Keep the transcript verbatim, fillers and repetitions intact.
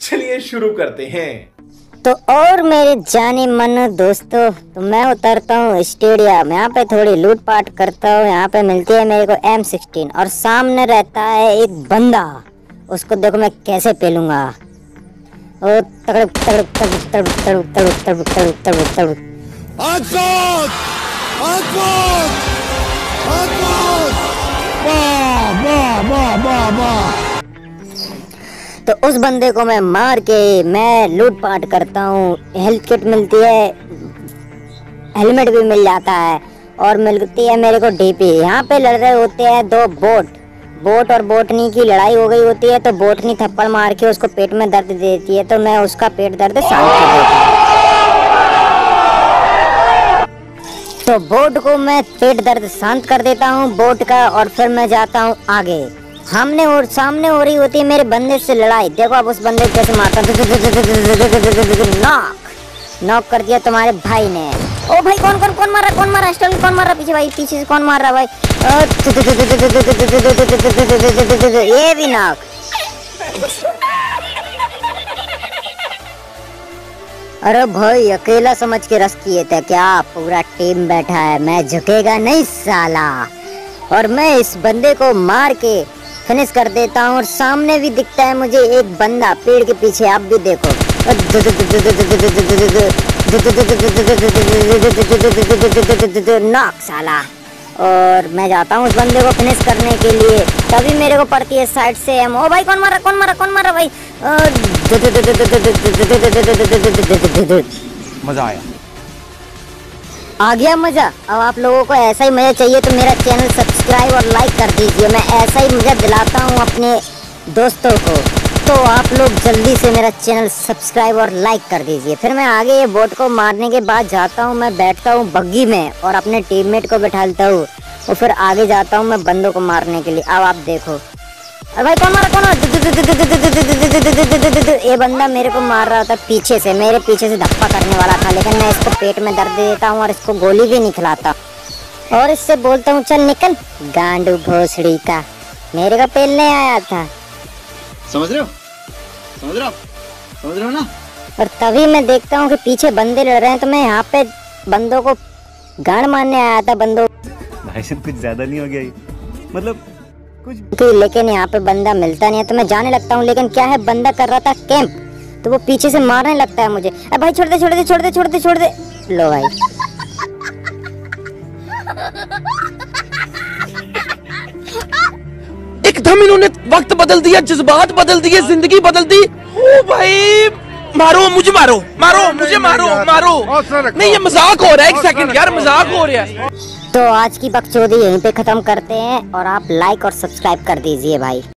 चलिए शुरू करते हैं। तो और मेरे जाने माने दोस्तों, तो मैं उतरता हूँ स्टेडियम। यहाँ पे थोड़ी लूट पाट करता हूँ। यहाँ पे मिलती है मेरे को एम सिक्सटीन और सामने रहता है एक बंदा। उसको देखो मैं कैसे पेलूंगा। ओ तड़क तड़क तड़क तड़क तड़क तड़क तड़क तड़क तड़क तड़क आजाद आजाद आजाद वाह वाह वाह वाह वाह। तो उस बंदे को मैं मार के मैं लूट पाट करता हूँ। हेल्थ किट मिलती है, हेलमेट भी मिल जाता है और मिलती है मेरे को डीपी। यहाँ पे लड़ रहे होते हैं दो बोट। बोट और बोटनी की लड़ाई हो गई होती है। तो बोटनी थप्पड़ मार के उसको पेट में दर्द देती है। तो मैं उसका पेट दर्द शांत कर देता हूँ। तो बोट को मैं पेट दर्द शांत कर देता हूँ बोट का। और फिर मैं जाता हूँ आगे। हमने और सामने हो रही होती है मेरे बंदे से लड़ाई। देखो अब उस बंदे कैसे मारता हूँ। नॉक नॉक कर दिया तुम्हारे भाई ने। ओ भाई कौन कौन कौन मार रहा कौन मार रहा स्टॉल कौन मार रहा पीछे भाई पीछे से कौन मार रहा भाई। ये भी नॉक। अरे भाई अकेला समझ के रस किए थे क्या? पूरा टीम बैठा है। मैं झुकेगा नहीं साला। और मैं इस बंदे को मार के फिनिश कर देता हूँ। और सामने भी दिखता है मुझे एक बंदा पेड़ के पीछे। आप भी देखो। नॉक साला। और मैं जाता हूँ उस बंदे को फिनिश करने के लिए। तभी मेरे को पड़ती है साइड से एम। ओ भाई कौन मारा कौन मारा कौन मारा भाई। मजा आया। आ गया मज़ा। अब आप लोगों को ऐसा ही मज़ा चाहिए तो मेरा चैनल सब्सक्राइब और लाइक कर दीजिए। मैं ऐसा ही मज़ा दिलाता हूँ अपने दोस्तों को। तो आप लोग जल्दी से मेरा चैनल सब्सक्राइब और लाइक कर दीजिए। फिर मैं आगे ये बोट को मारने के बाद जाता हूँ। मैं बैठता हूँ बग्गी में और अपने टीममेट को बैठा लेता हूँ। और फिर आगे जाता हूँ मैं बंदों को मारने के लिए। अब आप देखो। अरे भाई कौन मारा कौन मारा। ये बंदा मेरे को मार रहा था पीछे से। मेरे पीछे से धप्पा करने वाला था लेकिन मैं इसको पेट में दर्द देता हूँ और इसको गोली भी नहीं खिलाता। और इससे बोलता हूँ चल निकल गांडू भोसड़ी का। मेरे को पेलने आया था। समझ रहे हो समझ रहे हो समझ रहे हो ना। और तभी मैं देखता हूँ कि पीछे बंदे लड़ रहे हैं। तो मैं यहाँ पे बंदों को गांड मारने आया था। बंदों भाई सब कुछ ज्यादा नहीं हो गया मतलब कुछ। लेकिन यहाँ पे बंदा मिलता नहीं है तो मैं जाने लगता हूँ। लेकिन क्या है बंदा कर रहा था कैंप। तो वो पीछे से मारने लगता है मुझे। अरे भाई छोड़ दे छोड़ दे छोड़ दे छोड़ दे छोड़ दे। लो भाई एकदम इन्होंने वक्त बदल दिया, जज्बात बदल दिए, जिंदगी बदल दी। ओ भाई मारो मुझे मारो मारो मुझे मारो मारो। नहीं ये मजाक हो रहा है। एक सेकंड यार मजाक हो रहा है। तो आज की बकचोदी यहीं पे खत्म करते हैं और आप लाइक और सब्सक्राइब कर दीजिए भाई।